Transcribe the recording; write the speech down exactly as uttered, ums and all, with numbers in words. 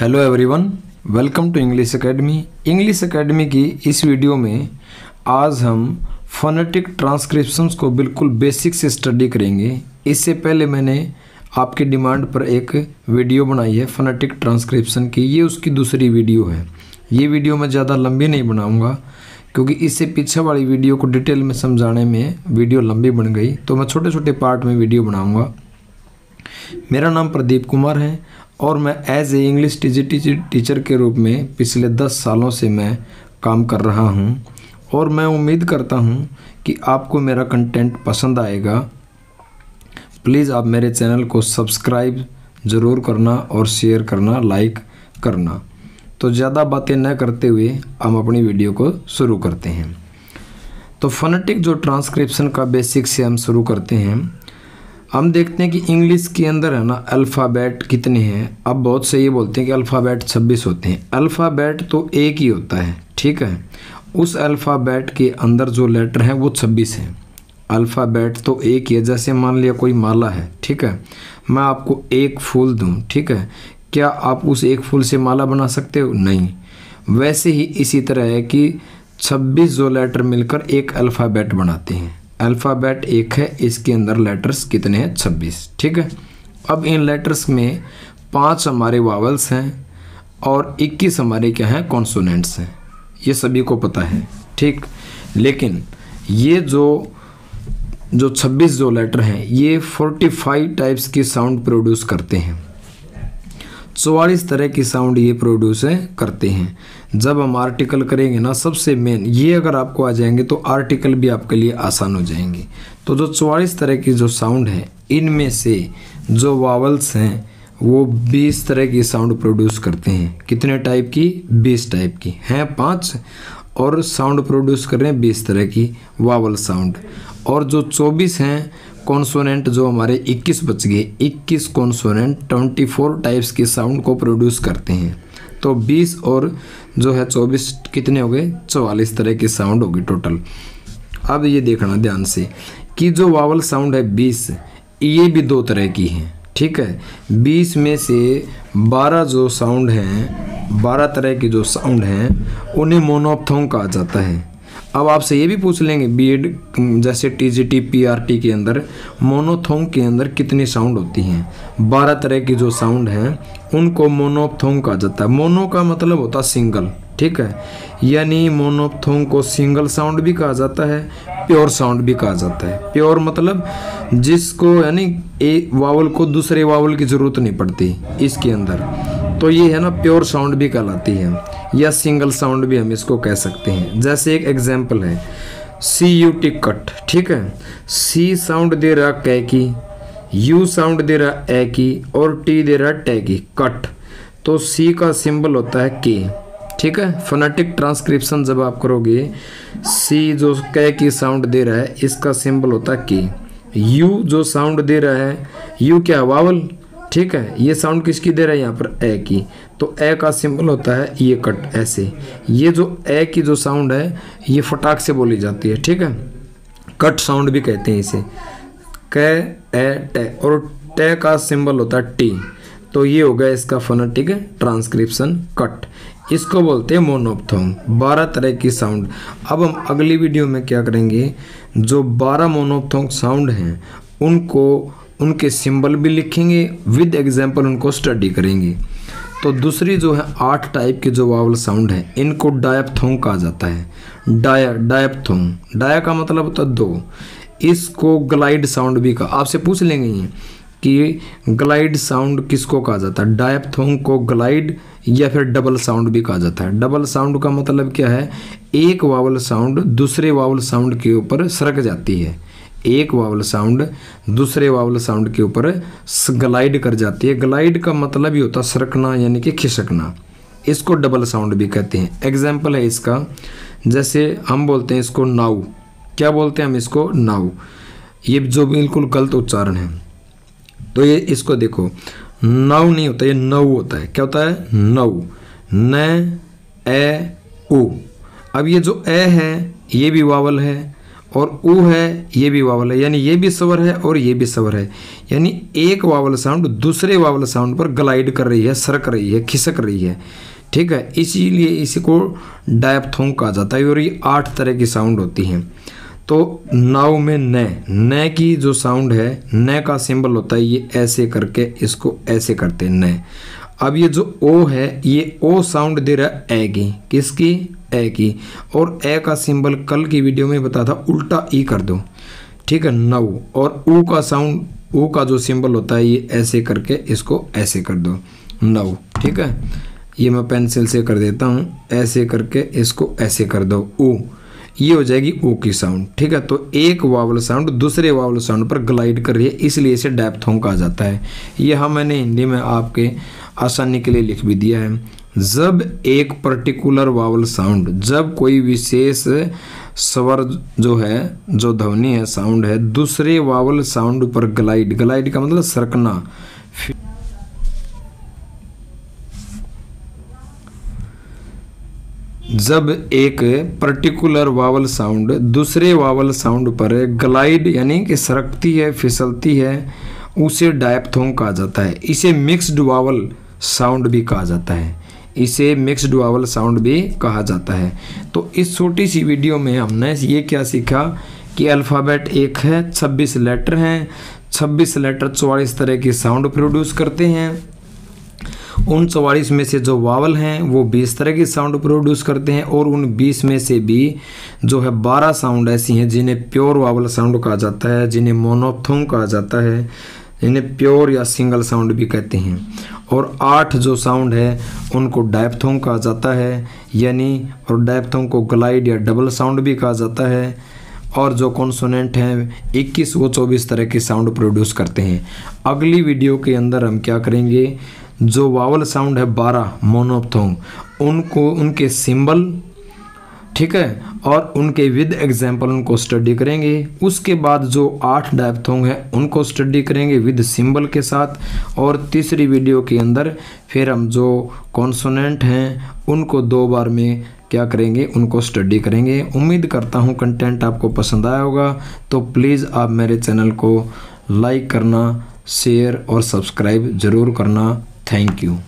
Hello everyone, welcome to English academy. English academy की इस video में आज हम फोनेटिक ट्रांसक्रिप्शंस को बिल्कुल बेसिक से स्टडी करेंगे। इससे पहले मैंने आपके डिमांड पर एक वीडियो बनाई है फोनेटिक ट्रांसक्रिप्शन की, ये उसकी दूसरी वीडियो है। ये वीडियो मैं ज़्यादा लंबी नहीं बनाऊंगा क्योंकि इससे पीछे वाली वीडियो को डिटेल में समझाने में वीडियो लंबी बन गई, तो मैं छोटे छोटे पार्ट में वीडियो बनाऊँगा। मेरा नाम प्रदीप कुमार है और मैं as a English TGT teacher के रूप में पिछले दस सालों से मैं काम कर रहा हूं और मैं उम्मीद करता हूं कि आपको मेरा कंटेंट पसंद आएगा। प्लीज़ आप मेरे चैनल को सब्सक्राइब ज़रूर करना और शेयर करना, लाइक करना। तो ज़्यादा बातें न करते हुए हम अपनी वीडियो को शुरू करते हैं। तो फोनेटिक जो ट्रांसक्रिप्शन का बेसिक से हम शुरू करते हैं, हम देखते हैं कि इंग्लिश के अंदर है ना अल्फ़ाबेट कितने हैं। अब बहुत से ये बोलते हैं कि अल्फ़ाबेट छब्बीस होते हैं, अल्फ़ाबेट तो एक ही होता है, ठीक है। उस अल्फ़ाबेट के अंदर जो लेटर हैं वो छब्बीस हैं, अल्फ़ाबेट तो एक ही है। जैसे मान लिया कोई माला है, ठीक है, मैं आपको एक फूल दूं, ठीक है, क्या आप उस एक फूल से माला बना सकते हो? नहीं। वैसे ही इसी तरह है कि छब्बीस जो लेटर मिलकर एक अल्फ़ाबेट बनाते हैं। अल्फ़ाबेट एक है, इसके अंदर लेटर्स कितने हैं? छब्बीस, ठीक है। अब इन लेटर्स में पाँच हमारे वावल्स हैं और इक्कीस हमारे क्या हैं? कॉन्सोनेंट्स हैं। ये सभी को पता है, ठीक। लेकिन ये जो जो छब्बीस जो लेटर हैं ये पैंतालीस टाइप्स की साउंड प्रोड्यूस करते हैं, चौवालीस तरह की साउंड ये प्रोड्यूस करते हैं। जब हम आर्टिकल करेंगे ना, सबसे मेन ये अगर आपको आ जाएंगे तो आर्टिकल भी आपके लिए आसान हो जाएंगे। तो जो चौवालीस तरह की जो साउंड है इनमें से जो वावल्स हैं वो बीस तरह की साउंड प्रोड्यूस करते हैं। कितने टाइप की? बीस टाइप की हैं, पाँच, और साउंड प्रोड्यूस कर रहे हैं बीस तरह की वावल साउंड। और जो चौबीस हैं कॉन्सोनेंट, जो हमारे इक्कीस बच गए, इक्कीस कॉन्सोनेंट चौबीस टाइप्स की साउंड को प्रोड्यूस करते हैं। तो बीस और जो है चौबीस कितने हो गए? चौवालीस तरह की साउंड होगी टोटल। अब ये देखना ध्यान से कि जो वावल साउंड है बीस, ये भी दो तरह की हैं, ठीक है। बीस में से बारह जो साउंड हैं, बारह तरह की जो साउंड हैं उन्हें मोनोपथोन कहा जाता है। अब आपसे ये भी पूछ लेंगे बी.एड जैसे टीजीटी पीआरटी के अंदर मोनोथोंग के अंदर कितनी साउंड होती हैं? बारह तरह की जो साउंड हैं उनको मोनोपथोंग कहा जाता है। मोनो का मतलब होता है सिंगल, ठीक है, यानी मोनोपथोंग को सिंगल साउंड भी कहा जाता है, प्योर साउंड भी कहा जाता है। प्योर मतलब जिसको यानी एक वावल को दूसरे वावल की ज़रूरत नहीं पड़ती इसके अंदर, तो ये है ना प्योर साउंड भी कहलाती है, या सिंगल साउंड भी हम इसको कह सकते हैं। जैसे एक एग्जाम्पल है सी यू टी कट, ठीक है, सी साउंड दे रहा कै की, यू साउंड दे रहा ए की और टी दे रहा टे की, कट। तो सी का सिंबल होता है के, ठीक है। फोनेटिक ट्रांसक्रिप्शन जब आप करोगे, सी जो कै की साउंड दे रहा है इसका सिंबल होता है के, यू जो साउंड दे रहा है, यू क्या वावल, ठीक है, ये साउंड किसकी दे रहा है यहाँ पर? ए की, तो ए का सिंबल होता है ये कट। ऐसे ये जो ए की जो साउंड है ये फटाक से बोली जाती है, ठीक है, कट साउंड भी कहते हैं इसे, कै ए टे। और टे का सिंबल होता है टी, तो ये हो गया इसका फोनेटिक ट्रांसक्रिप्शन कट। इसको बोलते हैं मोनोपथोन, बारह तरह की साउंड। अब हम अगली वीडियो में क्या करेंगे, जो बारह मोनोपथोन साउंड हैं उनको, उनके सिंबल भी लिखेंगे, विद एग्जाम्पल उनको स्टडी करेंगे। तो दूसरी जो है आठ टाइप के जो वावल साउंड है इनको डायपथोंग कहा जाता है। डाया डायपथोंग, डाया का मतलब होता है दो, इसको ग्लाइड साउंड भी कहा। आपसे पूछ लेंगे ये कि ग्लाइड साउंड किसको कहा जाता है? डायपथोंग को ग्लाइड या फिर डबल साउंड भी कहा जाता है। डबल साउंड का मतलब क्या है? एक वावल साउंड दूसरे वावल साउंड के ऊपर सरक जाती है, एक वावल साउंड दूसरे वावल साउंड के ऊपर ग्लाइड कर जाती है। ग्लाइड का मतलब ही होता है सरकना यानी कि खिसकना, इसको डबल साउंड भी कहते हैं। एग्जाम्पल है इसका, जैसे हम बोलते हैं इसको नाव, क्या बोलते हैं हम इसको? नाव। ये जो बिल्कुल गलत उच्चारण है, तो ये इसको देखो नाव नहीं होता, ये नव होता है। क्या होता है? नव, न ए उ। अब ये जो ए है ये भी वावल है और ऊ है, ये भी वावल है, यानी ये भी स्वर है और ये भी स्वर है, यानी एक वावल साउंड दूसरे वावल साउंड पर ग्लाइड कर रही है, सरक रही है, खिसक रही है, ठीक है। इसीलिए इसी को डायप्थोंग कहा जाता है और ये आठ तरह की साउंड होती हैं। तो नाव में न, न की जो साउंड है, न का सिंबल होता है ये ऐसे करके, इसको ऐसे करते हैं न। अब ये जो ओ है, ये ओ साउंड दे रहा है ए की, किसकी, ए की, और ए का सिंबल कल की वीडियो में बताया था उल्टा ई कर दो, ठीक है, नव। और ऊ का साउंड, ऊ का जो सिंबल होता है ये ऐसे करके इसको ऐसे कर दो, नव, ठीक है। ये मैं पेंसिल से कर देता हूँ, ऐसे करके इसको ऐसे कर दो, ऊ, ये हो जाएगी ओ की साउंड, ठीक है। तो एक वावल साउंड दूसरे वावल साउंड पर ग्लाइड कर रही है, इसलिए इसे डायप्थोंग कहा जाता है। यह मैंने हिंदी में आपके आसानी के लिए लिख भी दिया है। जब एक पर्टिकुलर वावल साउंड, जब कोई विशेष स्वर जो है, जो ध्वनि है, साउंड है, दूसरे वावल साउंड पर ग्लाइड, ग्लाइड का मतलब सरकना, जब एक पर्टिकुलर वावल साउंड दूसरे वावल साउंड पर ग्लाइड यानी कि सरकती है, फिसलती है, उसे डायप्थोंग कहा जाता है। इसे मिक्स्ड वावल साउंड भी कहा जाता है, इसे मिक्स्ड वावल साउंड भी कहा जाता है। तो इस छोटी सी वीडियो में हमने ये क्या सीखा कि अल्फ़ाबेट एक है, छब्बीस लेटर हैं, छब्बीस लेटर चौवालीस तरह की साउंड प्रोड्यूस करते हैं। उन चौवालीस में से जो वावल हैं वो बीस तरह की साउंड प्रोड्यूस करते हैं, और उन बीस में से भी जो है बारह साउंड ऐसी हैं जिन्हें प्योर वावल साउंड कहा जाता है, जिन्हें मोनोप्थोंग कहा जाता है, जिन्हें प्योर या सिंगल साउंड भी कहते हैं। और आठ जो साउंड है उनको डायप्थोंग कहा जाता है, यानी, और डायप्थोंग को ग्लाइड या डबल साउंड भी कहा जाता है। और जो कॉन्सोनेंट हैं इक्कीस व चौबीस तरह की साउंड प्रोड्यूस करते हैं। अगली वीडियो के अंदर हम क्या करेंगे, जो वावल साउंड है बारह मोनोप्थोंग, उनको, उनके सिंबल, ठीक है, और उनके विद एग्जाम्पल उनको स्टडी करेंगे। उसके बाद जो आठ डायप्थोंग है उनको स्टडी करेंगे विद सिंबल के साथ। और तीसरी वीडियो के अंदर फिर हम जो कॉन्सोनेंट हैं उनको दो बार में क्या करेंगे, उनको स्टडी करेंगे। उम्मीद करता हूँ कंटेंट आपको पसंद आया होगा। तो प्लीज़ आप मेरे चैनल को लाइक करना, शेयर और सब्सक्राइब ज़रूर करना। Thank you.